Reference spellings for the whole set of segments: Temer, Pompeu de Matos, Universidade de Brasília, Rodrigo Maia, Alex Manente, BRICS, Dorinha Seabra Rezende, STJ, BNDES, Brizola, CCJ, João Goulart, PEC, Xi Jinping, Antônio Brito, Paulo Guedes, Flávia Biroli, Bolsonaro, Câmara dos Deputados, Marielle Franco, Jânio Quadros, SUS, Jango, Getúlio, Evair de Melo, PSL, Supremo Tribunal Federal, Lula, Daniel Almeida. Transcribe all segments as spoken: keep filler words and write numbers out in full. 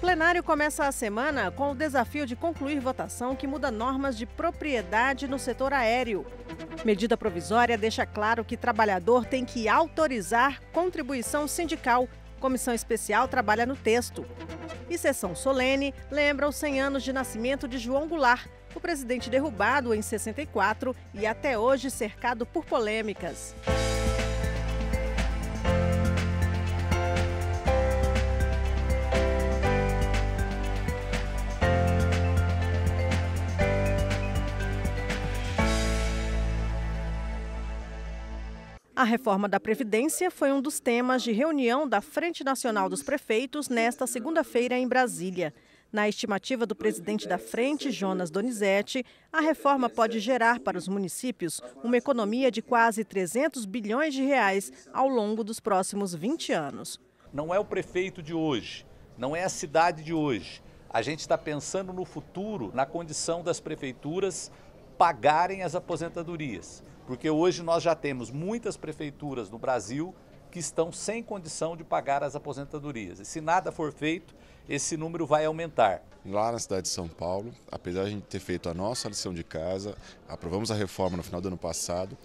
Plenário começa a semana com o desafio de concluir votação que muda normas de propriedade no setor aéreo. Medida provisória deixa claro que trabalhador tem que autorizar contribuição sindical. Comissão especial trabalha no texto. E sessão solene lembra os cem anos de nascimento de João Goulart, o presidente derrubado em sessenta e quatro e até hoje cercado por polêmicas. A reforma da Previdência foi um dos temas de reunião da Frente Nacional dos Prefeitos nesta segunda-feira em Brasília. Na estimativa do presidente da frente, Jonas Donizete, a reforma pode gerar para os municípios uma economia de quase trezentos bilhões de reais ao longo dos próximos vinte anos. Não é o prefeito de hoje, não é a cidade de hoje. A gente está pensando no futuro, na condição das prefeituras pagarem as aposentadorias. Porque hoje nós já temos muitas prefeituras no Brasil que estão sem condição de pagar as aposentadorias. E se nada for feito, esse número vai aumentar. Lá na cidade de São Paulo, apesar de a gente ter feito a nossa lição de casa, aprovamos a reforma no final do ano passado,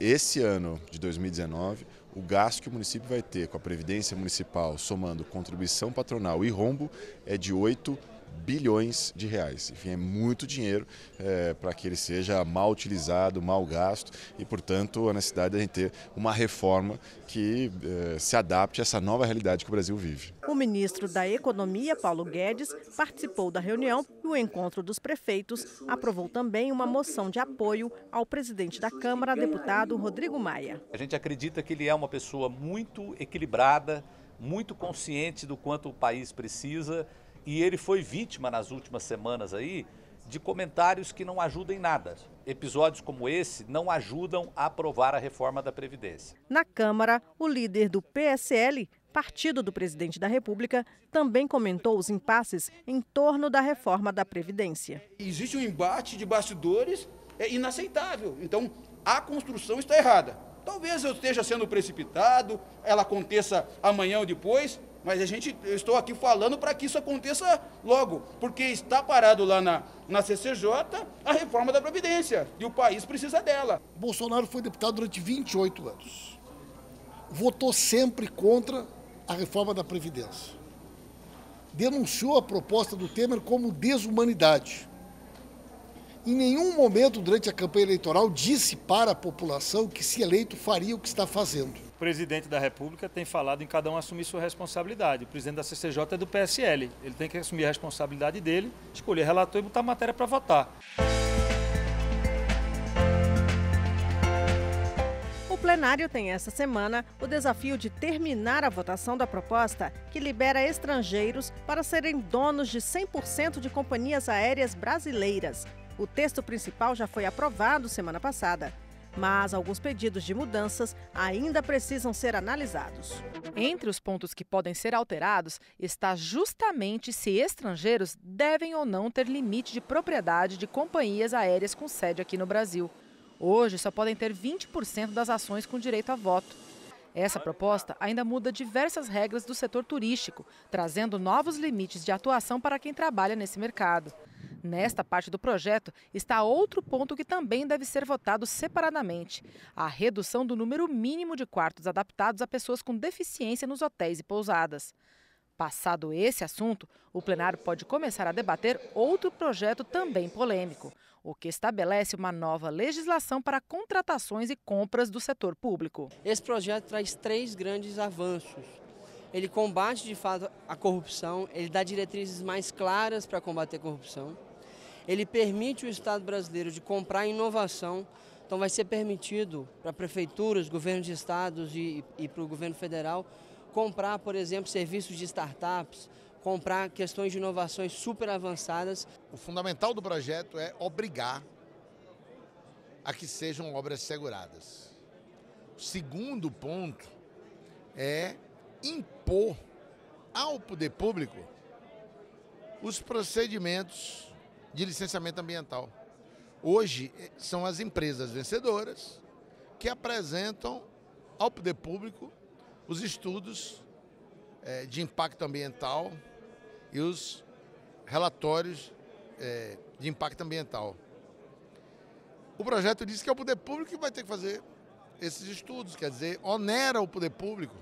esse ano de dois mil e dezenove, o gasto que o município vai ter com a Previdência Municipal, somando contribuição patronal e rombo, é de oito bilhões de reais. Enfim, é muito dinheiro é, para que ele seja mal utilizado, mal gasto e, portanto, a necessidade de a gente ter uma reforma que é, se adapte a essa nova realidade que o Brasil vive. O ministro da Economia, Paulo Guedes, participou da reunião e o encontro dos prefeitos aprovou também uma moção de apoio ao presidente da Câmara, deputado Rodrigo Maia. A gente acredita que ele é uma pessoa muito equilibrada, muito consciente do quanto o país precisa. E ele foi vítima nas últimas semanas aí de comentários que não ajudam em nada. Episódios como esse não ajudam a aprovar a reforma da Previdência. Na Câmara, o líder do P S L, partido do presidente da República, também comentou os impasses em torno da reforma da Previdência. Existe um embate de bastidores, é inaceitável. Então, a construção está errada. Talvez eu esteja sendo precipitado, ela aconteça amanhã ou depois. Mas a gente, eu estou aqui falando para que isso aconteça logo, porque está parado lá na, na C C J a reforma da Previdência, e o país precisa dela. Bolsonaro foi deputado durante vinte e oito anos. Votou sempre contra a reforma da Previdência. Denunciou a proposta do Temer como desumanidade. Em nenhum momento durante a campanha eleitoral disse para a população que, se eleito, faria o que está fazendo. O presidente da República tem falado em cada um assumir sua responsabilidade. O presidente da C C J é do P S L. Ele tem que assumir a responsabilidade dele, escolher relator e botar a matéria para votar. O plenário tem essa semana o desafio de terminar a votação da proposta que libera estrangeiros para serem donos de cem por cento de companhias aéreas brasileiras. O texto principal já foi aprovado semana passada, mas alguns pedidos de mudanças ainda precisam ser analisados. Entre os pontos que podem ser alterados está justamente se estrangeiros devem ou não ter limite de propriedade de companhias aéreas com sede aqui no Brasil. Hoje só podem ter vinte por cento das ações com direito a voto. Essa proposta ainda muda diversas regras do setor turístico, trazendo novos limites de atuação para quem trabalha nesse mercado. Nesta parte do projeto está outro ponto que também deve ser votado separadamente: a redução do número mínimo de quartos adaptados a pessoas com deficiência nos hotéis e pousadas. Passado esse assunto, o plenário pode começar a debater outro projeto também polêmico, o que estabelece uma nova legislação para contratações e compras do setor público. Esse projeto traz três grandes avanços. Ele combate, de fato, a corrupção, ele dá diretrizes mais claras para combater a corrupção, ele permite o Estado brasileiro de comprar inovação, então vai ser permitido para prefeituras, governos de estados e, e para o governo federal comprar, por exemplo, serviços de startups, comprar questões de inovações super avançadas. O fundamental do projeto é obrigar a que sejam obras seguradas. O segundo ponto é impor ao poder público os procedimentos de licenciamento ambiental. Hoje são as empresas vencedoras que apresentam ao poder público os estudos de impacto ambiental e os relatórios é, de impacto ambiental. O projeto diz que é o poder público que vai ter que fazer esses estudos, quer dizer, onera o poder público.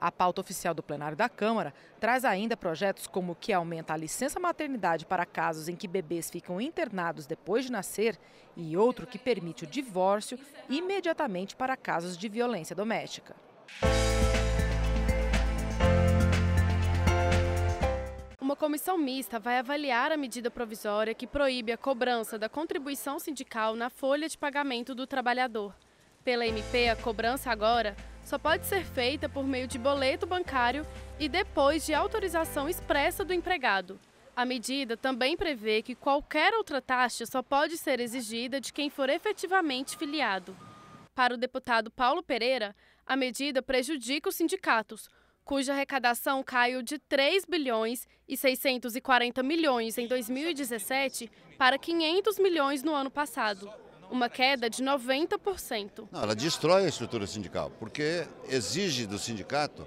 A pauta oficial do plenário da Câmara traz ainda projetos como o que aumenta a licença maternidade para casos em que bebês ficam internados depois de nascer e outro que permite o divórcio imediatamente para casos de violência doméstica. Uma comissão mista vai avaliar a medida provisória que proíbe a cobrança da contribuição sindical na folha de pagamento do trabalhador. Pela M P, a cobrança agora só pode ser feita por meio de boleto bancário e depois de autorização expressa do empregado. A medida também prevê que qualquer outra taxa só pode ser exigida de quem for efetivamente filiado. Para o deputado Paulo Pereira, a medida prejudica os sindicatos, cuja arrecadação caiu de três bilhões e seiscentos e quarenta milhões em dois mil e dezessete para quinhentos milhões no ano passado. Uma queda de noventa por cento. Não, ela destrói a estrutura sindical, porque exige do sindicato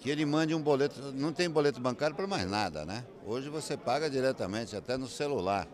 que ele mande um boleto, não tem boleto bancário para mais nada, né? Hoje você paga diretamente, até no celular,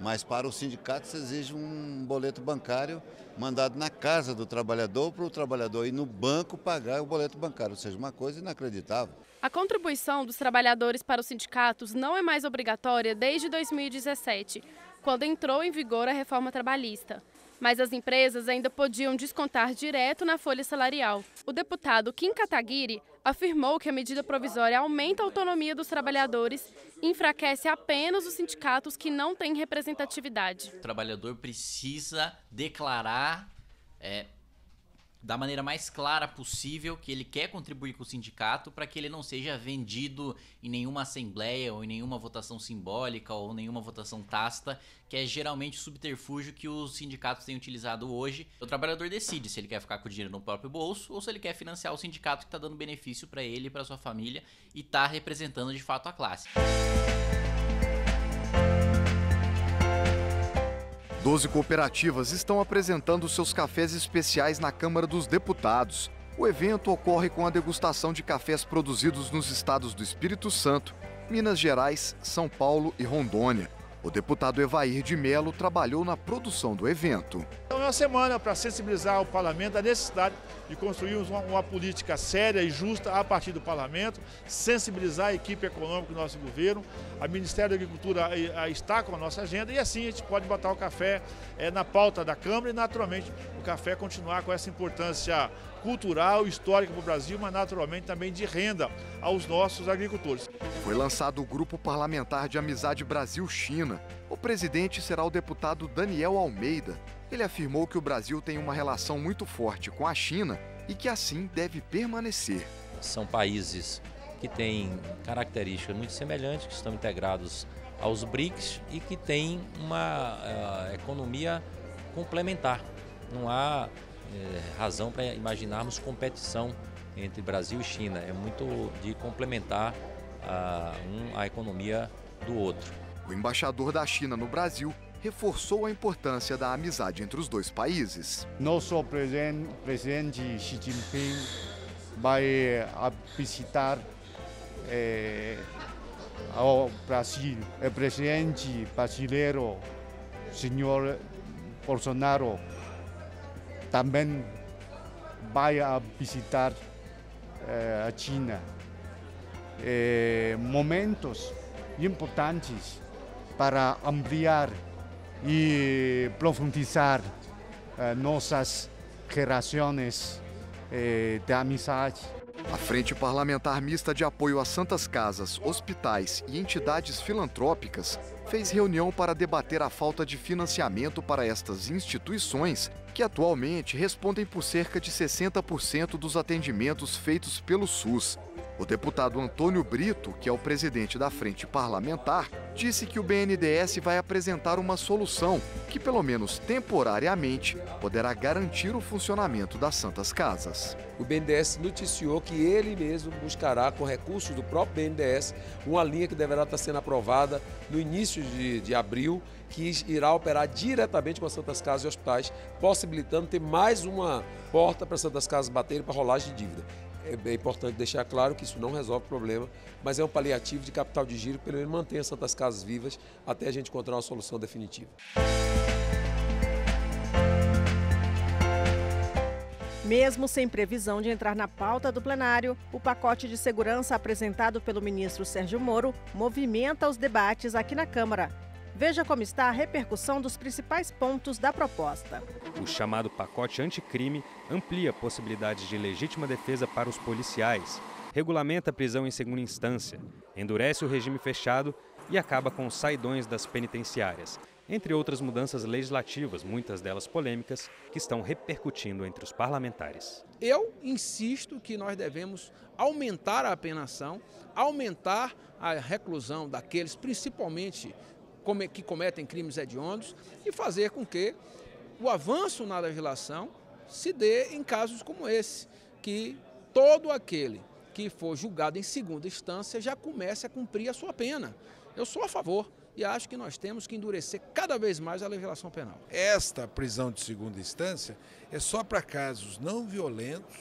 mas para o sindicato se exige um boleto bancário mandado na casa do trabalhador para o trabalhador ir no banco pagar o boleto bancário, ou seja, uma coisa inacreditável. A contribuição dos trabalhadores para os sindicatos não é mais obrigatória desde dois mil e dezessete, quando entrou em vigor a reforma trabalhista. Mas as empresas ainda podiam descontar direto na folha salarial. O deputado Kim Kataguiri afirmou que a medida provisória aumenta a autonomia dos trabalhadores e enfraquece apenas os sindicatos que não têm representatividade. O trabalhador precisa declarar é, da maneira mais clara possível que ele quer contribuir com o sindicato para que ele não seja vendido em nenhuma assembleia ou em nenhuma votação simbólica ou nenhuma votação tácita, que é geralmente o subterfúgio que os sindicatos têm utilizado hoje. O trabalhador decide se ele quer ficar com o dinheiro no próprio bolso ou se ele quer financiar o sindicato que está dando benefício para ele e para sua família e está representando de fato a classe. doze cooperativas estão apresentando seus cafés especiais na Câmara dos Deputados. O evento ocorre com a degustação de cafés produzidos nos estados do Espírito Santo, Minas Gerais, São Paulo e Rondônia. O deputado Evair de Melo trabalhou na produção do evento. É uma semana para sensibilizar o parlamento da necessidade de construirmos uma, uma política séria e justa a partir do parlamento, sensibilizar a equipe econômica do nosso governo, a Ministério da Agricultura está com a nossa agenda e assim a gente pode botar o café é, na pauta da Câmara e naturalmente o café continuar com essa importância cultural, histórica para o Brasil, mas naturalmente também de renda aos nossos agricultores. Foi lançado o Grupo Parlamentar de Amizade Brasil-China. O presidente será o deputado Daniel Almeida. Ele afirmou que o Brasil tem uma relação muito forte com a China e que assim deve permanecer. São países que têm características muito semelhantes, que estão integrados aos BRICS e que têm uma uh, economia complementar. Não há É, razão para imaginarmos competição entre Brasil e China, é muito de complementar a, um, a economia do outro. O embaixador da China no Brasil reforçou a importância da amizade entre os dois países. Nosso presidente Xi Jinping vai visitar é, ao Brasil. O presidente brasileiro, senhor Bolsonaro, também vai a visitar eh, a China. Eh, momentos importantes para ampliar e profundizar eh, nossas relações eh, de amizade. A Frente Parlamentar Mista de Apoio a Santas Casas, Hospitais e Entidades Filantrópicas fez reunião para debater a falta de financiamento para estas instituições, que atualmente respondem por cerca de sessenta por cento dos atendimentos feitos pelo SUS. O deputado Antônio Brito, que é o presidente da Frente Parlamentar, disse que o B N D E S vai apresentar uma solução que, pelo menos temporariamente, poderá garantir o funcionamento das Santas Casas. O B N D E S noticiou que ele mesmo buscará, com recursos do próprio B N D E S, uma linha que deverá estar sendo aprovada no início de, de abril, que irá operar diretamente com as Santas Casas e hospitais, possibilitando ter mais uma porta para as Santas Casas baterem para rolagem de dívida. é importante deixar claro que isso não resolve o problema, mas é um paliativo de capital de giro, pelo menos mantenha Santas Casas vivas até a gente encontrar uma solução definitiva. Mesmo sem previsão de entrar na pauta do plenário, o pacote de segurança apresentado pelo ministro Sérgio Moro movimenta os debates aqui na Câmara. Veja como está a repercussão dos principais pontos da proposta. O chamado pacote anticrime amplia possibilidades de legítima defesa para os policiais, regulamenta a prisão em segunda instância, endurece o regime fechado e acaba com os saidões das penitenciárias, entre outras mudanças legislativas, muitas delas polêmicas, que estão repercutindo entre os parlamentares. Eu insisto que nós devemos aumentar a apenação, aumentar a reclusão daqueles, principalmente, que cometem crimes hediondos, e fazer com que o avanço na legislação se dê em casos como esse, que todo aquele que for julgado em segunda instância já comece a cumprir a sua pena. Eu sou a favor e acho que nós temos que endurecer cada vez mais a legislação penal. Esta prisão de segunda instância é só para casos não violentos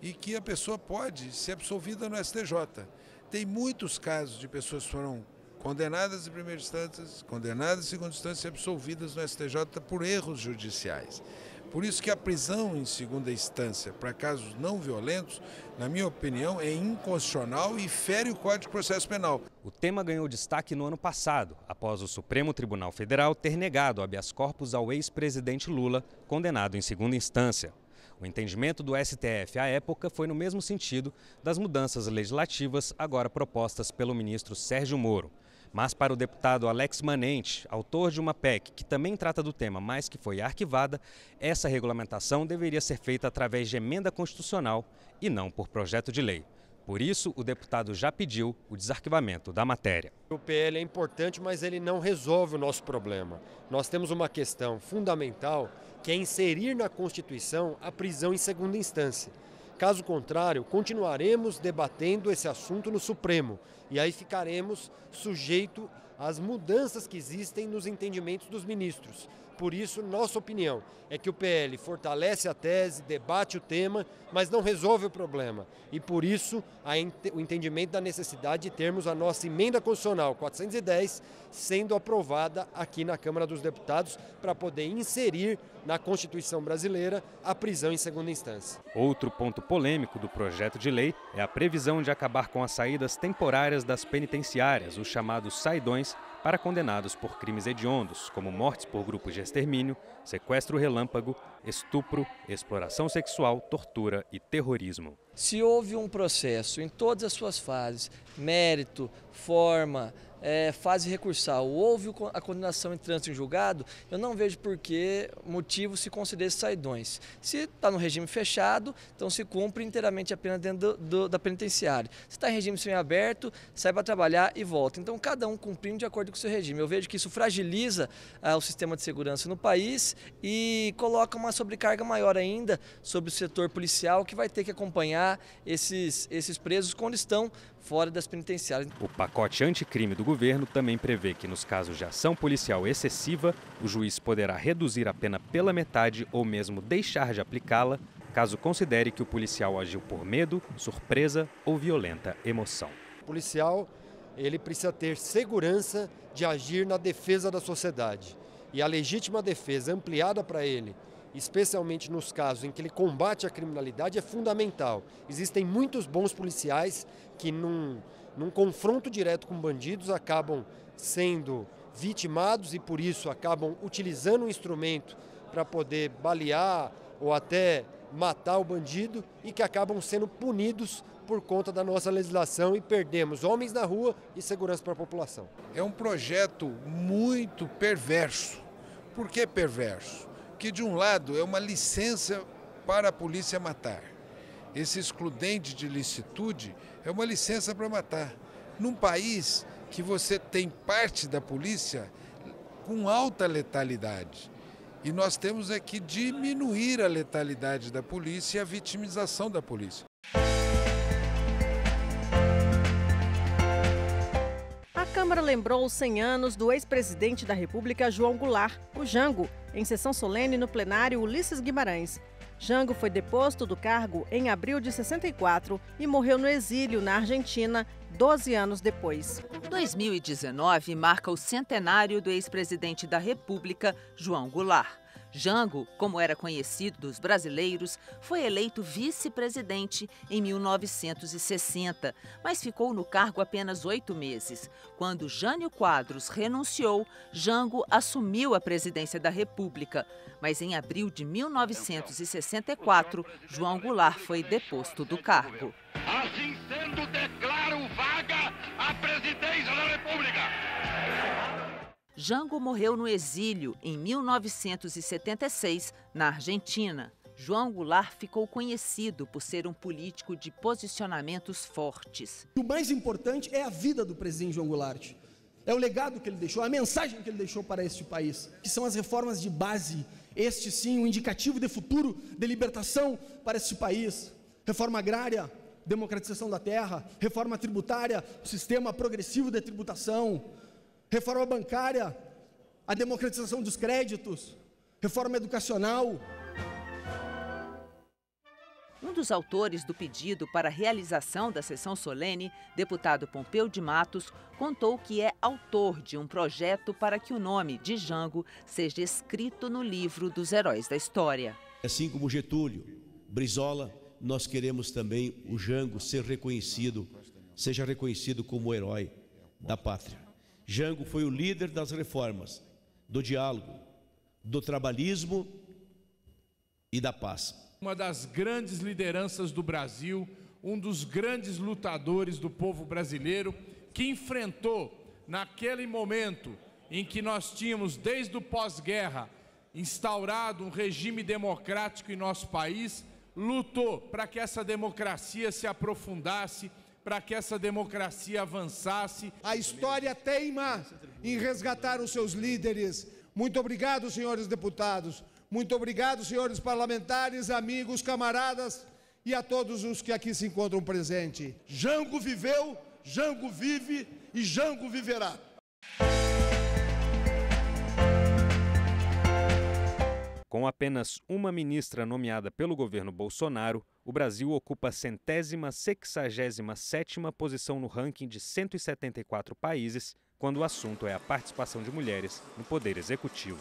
e que a pessoa pode ser absolvida no S T J. Tem muitos casos de pessoas que foram condenadas em primeira instância, condenadas em segunda instância e absolvidas no S T J por erros judiciais. Por isso que a prisão em segunda instância para casos não violentos, na minha opinião, é inconstitucional e fere o Código de Processo Penal. O tema ganhou destaque no ano passado, após o Supremo Tribunal Federal ter negado habeas corpus ao ex-presidente Lula, condenado em segunda instância. O entendimento do S T F à época foi no mesmo sentido das mudanças legislativas agora propostas pelo ministro Sérgio Moro. Mas para o deputado Alex Manente, autor de uma P E C que também trata do tema, mas que foi arquivada, essa regulamentação deveria ser feita através de emenda constitucional e não por projeto de lei. Por isso, o deputado já pediu o desarquivamento da matéria. O P L é importante, mas ele não resolve o nosso problema. Nós temos uma questão fundamental, que é inserir na Constituição a prisão em segunda instância. Caso contrário, continuaremos debatendo esse assunto no Supremo e aí ficaremos sujeitos às mudanças que existem nos entendimentos dos ministros. Por isso, nossa opinião é que o P L fortalece a tese, debate o tema, mas não resolve o problema. E por isso, o entendimento da necessidade de termos a nossa emenda constitucional quatrocentos e dez sendo aprovada aqui na Câmara dos Deputados para poder inserir na Constituição brasileira a prisão em segunda instância. Outro ponto polêmico do projeto de lei é a previsão de acabar com as saídas temporárias das penitenciárias, os chamados saidões, para condenados por crimes hediondos, como mortes por grupos de extermínio, sequestro relâmpago, estupro, exploração sexual, tortura e terrorismo. Se houve um processo em todas as suas fases, mérito, forma, é, fase recursal, houve a condenação em trânsito em julgado, eu não vejo por que motivo se conceder esses saidões. Se está no regime fechado, então se cumpre inteiramente a pena dentro do, do, da penitenciária. Se está em regime semiaberto, sai para trabalhar e volta. Então cada um cumprindo de acordo com o seu regime. Eu vejo que isso fragiliza ah, o sistema de segurança no país e coloca uma sobrecarga maior ainda sobre o setor policial, que vai ter que acompanhar Esses, esses presos quando estão fora das penitenciárias. O pacote anticrime do governo também prevê que, nos casos de ação policial excessiva, o juiz poderá reduzir a pena pela metade ou mesmo deixar de aplicá-la, caso considere que o policial agiu por medo, surpresa ou violenta emoção. O policial, ele precisa ter segurança de agir na defesa da sociedade. E a legítima defesa ampliada para ele, especialmente nos casos em que ele combate a criminalidade, é fundamental. Existem muitos bons policiais que num, num confronto direto com bandidos acabam sendo vitimados e por isso acabam utilizando um instrumento para poder balear ou até matar o bandido e que acabam sendo punidos por conta da nossa legislação e perdemos homens na rua e segurança para a população. É um projeto muito perverso. Por que perverso? Porque, de um lado, é uma licença para a polícia matar. Esse excludente de licitude é uma licença para matar. Num país que você tem parte da polícia com alta letalidade. E nós temos é que diminuir a letalidade da polícia e a vitimização da polícia. A Câmara lembrou os cem anos do ex-presidente da República, João Goulart, o Jango, em sessão solene no plenário Ulisses Guimarães. Jango foi deposto do cargo em abril de sessenta e quatro e morreu no exílio na Argentina doze anos depois. dois mil e dezenove marca o centenário do ex-presidente da República, João Goulart. Jango, como era conhecido dos brasileiros, foi eleito vice-presidente em mil novecentos e sessenta, mas ficou no cargo apenas oito meses. Quando Jânio Quadros renunciou, Jango assumiu a presidência da República. Mas em abril de mil novecentos e sessenta e quatro, João Goulart foi deposto do cargo. Assim sendo, declaro vaga a presidência da República. Jango morreu no exílio em mil novecentos e setenta e seis, na Argentina. João Goulart ficou conhecido por ser um político de posicionamentos fortes. O mais importante é a vida do presidente João Goulart. É o legado que ele deixou, a mensagem que ele deixou para este país, que são as reformas de base. Este sim, o indicativo de futuro, de libertação para este país. Reforma agrária, democratização da terra, reforma tributária, sistema progressivo de tributação, reforma bancária, a democratização dos créditos, reforma educacional. Um dos autores do pedido para a realização da sessão solene, deputado Pompeu de Matos, contou que é autor de um projeto para que o nome de Jango seja escrito no livro dos heróis da história. Assim como Getúlio, Brizola, nós queremos também o Jango ser reconhecido, seja reconhecido como herói da pátria. Jango foi o líder das reformas, do diálogo, do trabalhismo e da paz. Uma das grandes lideranças do Brasil, um dos grandes lutadores do povo brasileiro, que enfrentou naquele momento em que nós tínhamos, desde o pós-guerra, instaurado um regime democrático em nosso país, lutou para que essa democracia se aprofundasse, para que essa democracia avançasse. A história teima em resgatar os seus líderes. Muito obrigado, senhores deputados. Muito obrigado, senhores parlamentares, amigos, camaradas e a todos os que aqui se encontram presentes. Jango viveu, Jango vive e Jango viverá. Com apenas uma ministra nomeada pelo governo Bolsonaro, o Brasil ocupa a centésima sexagésima sétima posição no ranking de cento e setenta e quatro países, quando o assunto é a participação de mulheres no poder executivo.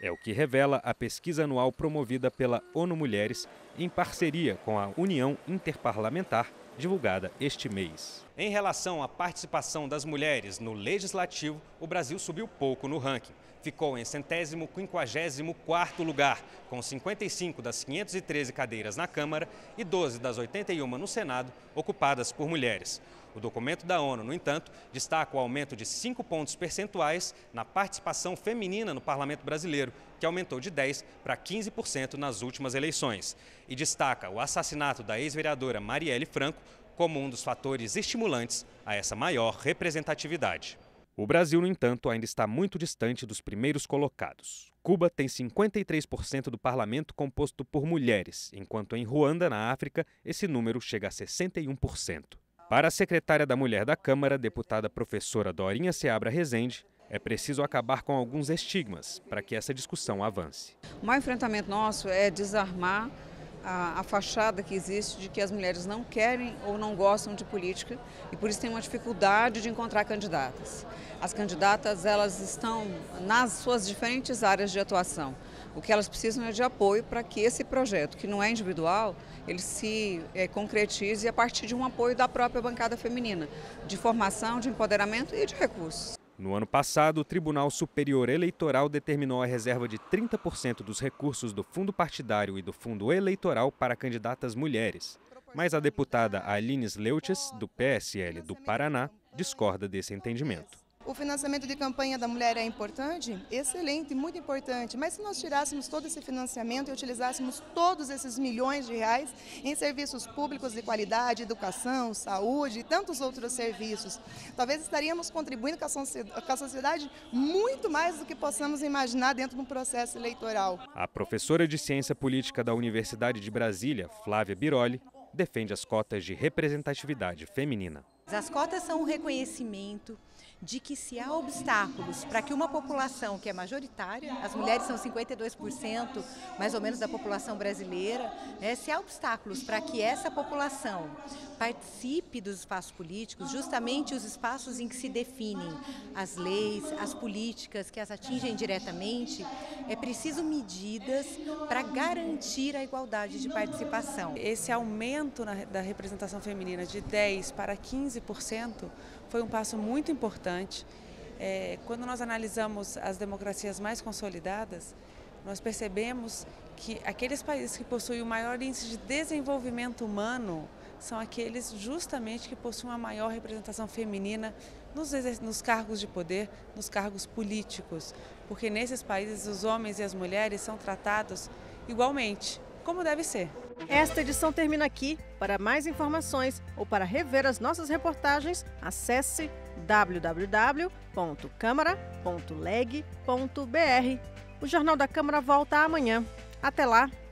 É o que revela a pesquisa anual promovida pela ONU Mulheres, em parceria com a União Interparlamentar, divulgada este mês. Em relação à participação das mulheres no legislativo, o Brasil subiu pouco no ranking. Ficou em centésimo quinquagésimo quarto lugar, com cinquenta e cinco das quinhentas e treze cadeiras na Câmara e doze das oitenta e uma no Senado, ocupadas por mulheres. O documento da ONU, no entanto, destaca o aumento de cinco pontos percentuais na participação feminina no parlamento brasileiro, que aumentou de dez por cento para quinze por cento nas últimas eleições. E destaca o assassinato da ex-vereadora Marielle Franco como um dos fatores estimulantes a essa maior representatividade. O Brasil, no entanto, ainda está muito distante dos primeiros colocados. Cuba tem cinquenta e três por cento do parlamento composto por mulheres, enquanto em Ruanda, na África, esse número chega a sessenta e um por cento. Para a secretária da Mulher da Câmara, deputada professora Dorinha Seabra Rezende, é preciso acabar com alguns estigmas para que essa discussão avance. O maior enfrentamento nosso é desarmar a, a fachada que existe de que as mulheres não querem ou não gostam de política e por isso tem uma dificuldade de encontrar candidatas. As candidatas, elas estão nas suas diferentes áreas de atuação. O que elas precisam é de apoio para que esse projeto, que não é individual, ele se é, concretize a partir de um apoio da própria bancada feminina, de formação, de empoderamento e de recursos. No ano passado, o Tribunal Superior Eleitoral determinou a reserva de trinta por cento dos recursos do fundo partidário e do fundo eleitoral para candidatas mulheres. Mas a deputada Aline Sleuches, do P S L do Paraná, discorda desse entendimento. O financiamento de campanha da mulher é importante? Excelente, muito importante. Mas se nós tirássemos todo esse financiamento e utilizássemos todos esses milhões de reais em serviços públicos de qualidade, educação, saúde e tantos outros serviços, talvez estaríamos contribuindo com a sociedade muito mais do que possamos imaginar dentro de um processo eleitoral. A professora de Ciência Política da Universidade de Brasília, Flávia Biroli, defende as cotas de representatividade feminina. As cotas são um reconhecimento de que se há obstáculos para que uma população que é majoritária, as mulheres são cinquenta e dois por cento mais ou menos da população brasileira, né, se há obstáculos para que essa população participe dos espaços políticos, justamente os espaços em que se definem as leis, as políticas que as atingem diretamente, é preciso medidas para garantir a igualdade de participação. Esse aumento na, da representação feminina de dez por cento para quinze por cento foi um passo muito importante. É, quando nós analisamos as democracias mais consolidadas, nós percebemos que aqueles países que possuem o maior índice de desenvolvimento humano são aqueles justamente que possuem a maior representação feminina nos, nos cargos de poder, nos cargos políticos, porque nesses países os homens e as mulheres são tratados igualmente, como deve ser. Esta edição termina aqui. Para mais informações ou para rever as nossas reportagens, acesse w w w ponto câmara ponto leg ponto br. O Jornal da Câmara volta amanhã. Até lá!